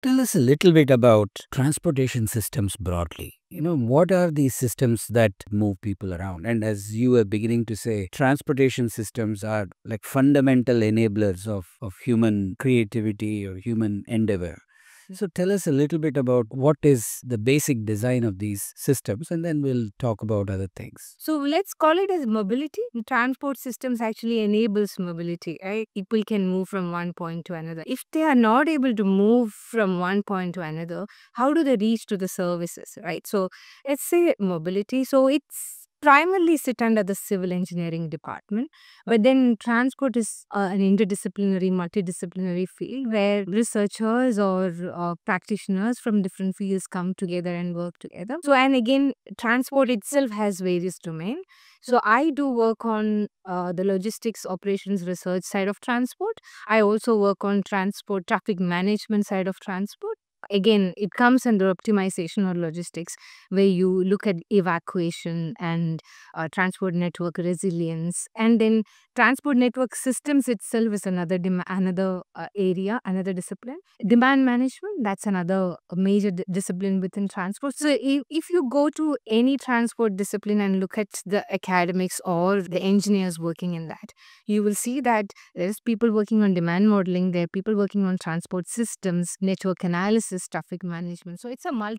Tell us a little bit about transportation systems broadly. What are these systems that move people around? And as you were beginning to say, transportation systems are like fundamental enablers of human creativity or human endeavor. So tell us a little bit about what is the basic design of these systems, and then we'll talk about other things. So let's call it as mobility. Transport systems actually enables mobility, right? People can move from one point to another. If they are not able to move from one point to another, how do they reach to the services, right? So let's say mobility. So it's primarily sit under the civil engineering department, but then transport is an interdisciplinary, multidisciplinary field where researchers or practitioners from different fields come together and work together. So, and again, transport itself has various domains. So I do work on the logistics operations research side of transport. I also work on transport traffic management side of transport. Again, it comes under optimization or logistics, where you look at evacuation and transport network resilience. And then transport network systems itself is another discipline. Demand management, that's another major discipline within transport. So if you go to any transport discipline and look at the academics or the engineers working in that, you will see that there's people working on demand modeling, there are people working on transport systems, network analysis, traffic management. So it's a multi